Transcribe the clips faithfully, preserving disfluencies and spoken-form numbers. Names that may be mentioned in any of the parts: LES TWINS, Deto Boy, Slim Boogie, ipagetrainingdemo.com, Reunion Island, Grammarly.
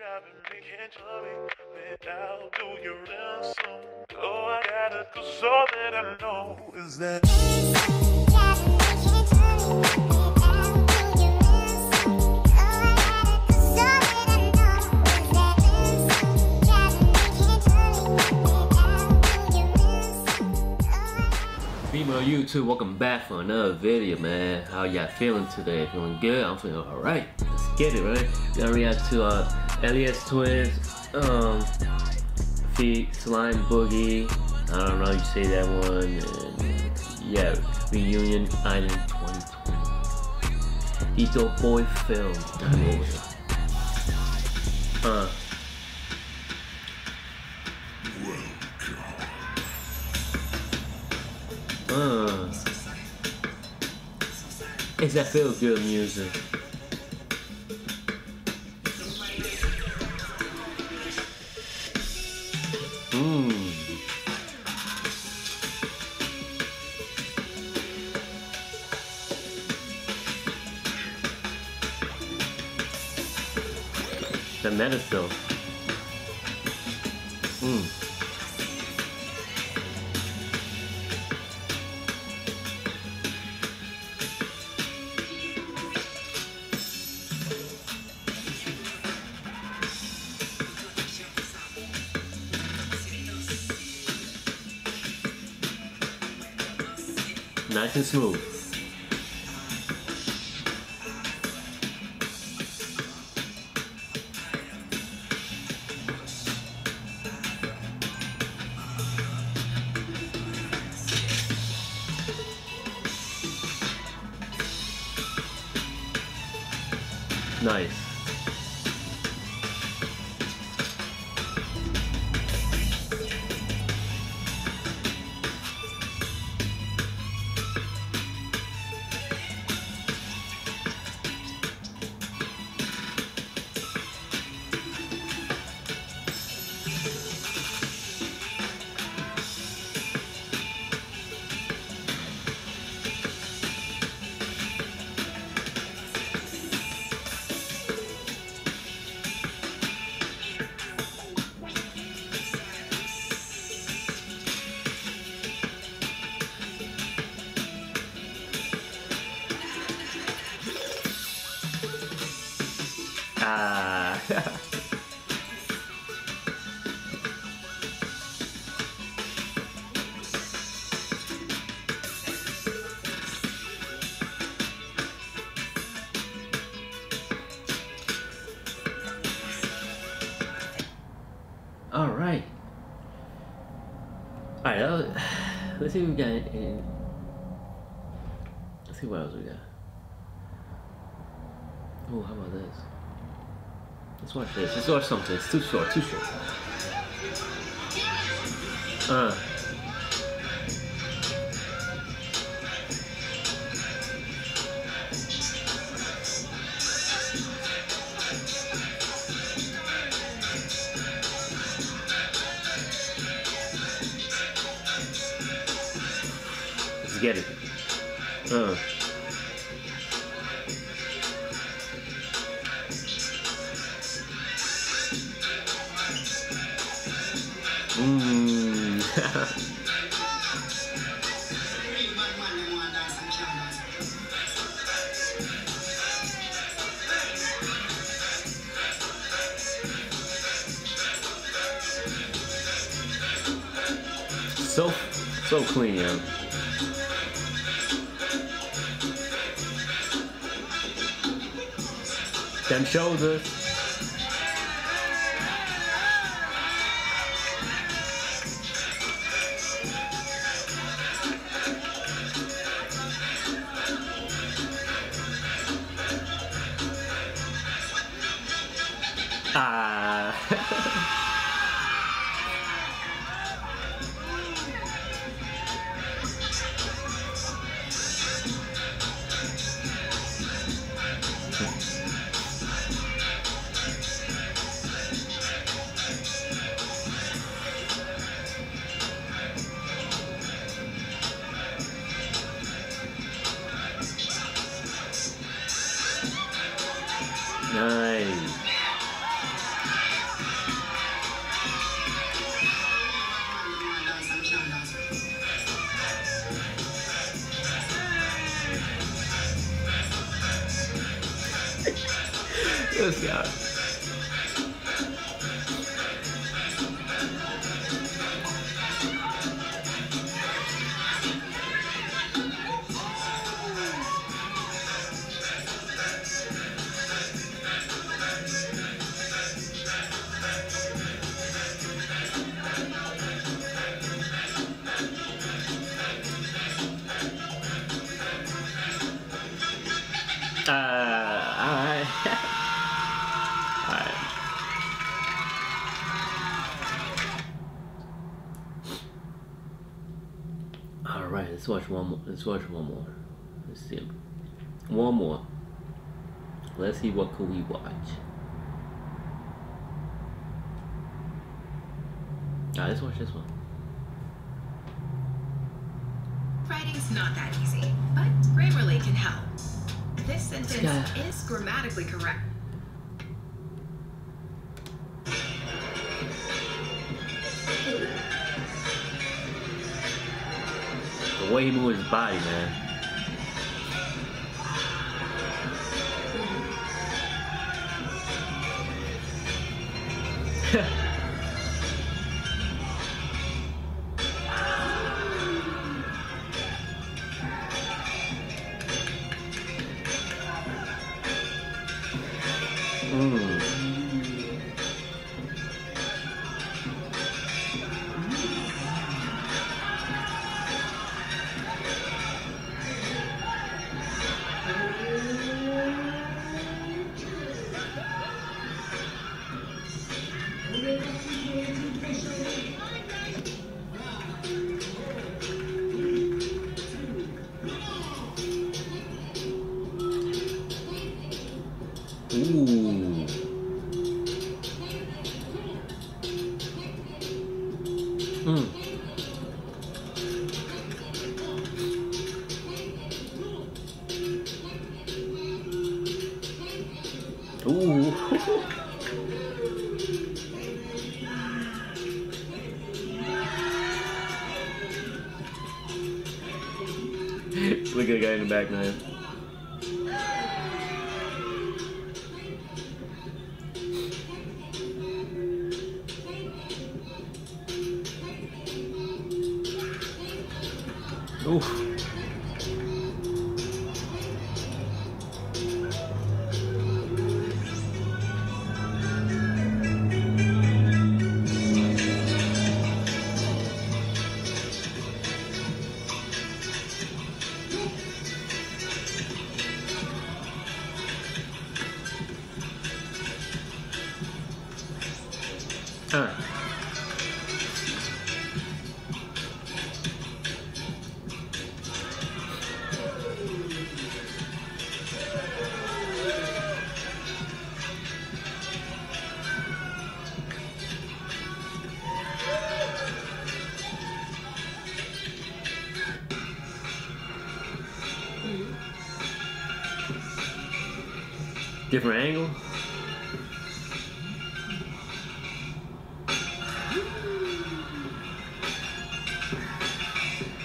driving me, can't you love me? Then I'll do your love song. Oh, I gotta do so that I know is that. Female YouTube, welcome back for another video, man. How y'all feeling today? Feeling good? I'm feeling alright. Let's get it, right? Y'all react to uh, L E S Twins, um, feat. Slim Boogie. I don't know how you say that one. And, yeah, Reunion Island twenty twenty. Deto Boy film. Uh. Uh, it's that feel good music. Mmm. The medicine. Mmm. Nice and smooth. Nice. Ah. All right. All right. That was, let's see what we got. In, let's see what else we got. Oh, how about this? Let's watch this. Let's watch something. It's too short. Too short. Uh. Let's get it. Uh. Mmm. so so clean, yo. Them shoulders. Ah. Nice. this guy. Uh, alright. Alright. Alright, let's watch one more. Let's watch one more. Let's see. One more. Let's see what could we watch. Alright, let's watch this one. Writing's not that easy, but Grammarly can help. This sentence yeah. is grammatically correct. The way he moves his body, man. Look at the guy in the back, man. Oof. Different angle.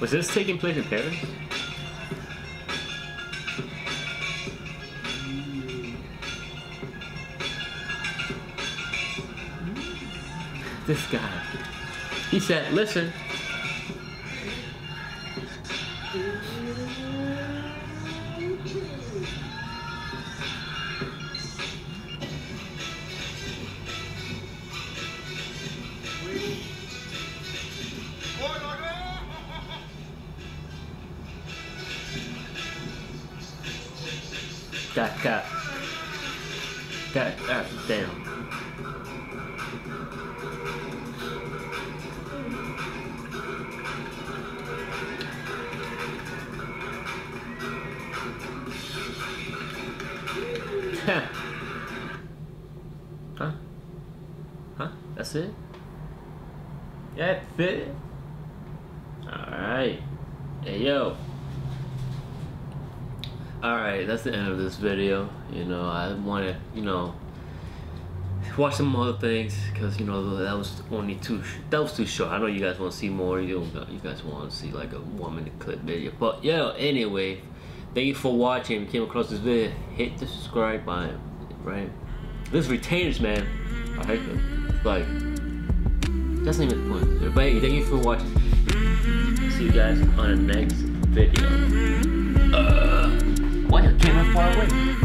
Was this taking place in Paris? This guy. He said, listen. Got, got, got, got, damn. Huh? Huh? That's it? That fit? Alright. Hey, yo. Alright, that's the end of this video. You know, I want to, you know, watch some other things, because, you know, that was only too, sh that was too short. I know you guys want to see more. You, you guys want to see like a one minute clip video. But yeah, anyway, thank you for watching. If you came across this video, hit the subscribe button, right? Those retainers, man, I hate them. Like, that's not even the point. Everybody, thank you for watching. See you guys on the next video. Uh, why is the camera far away?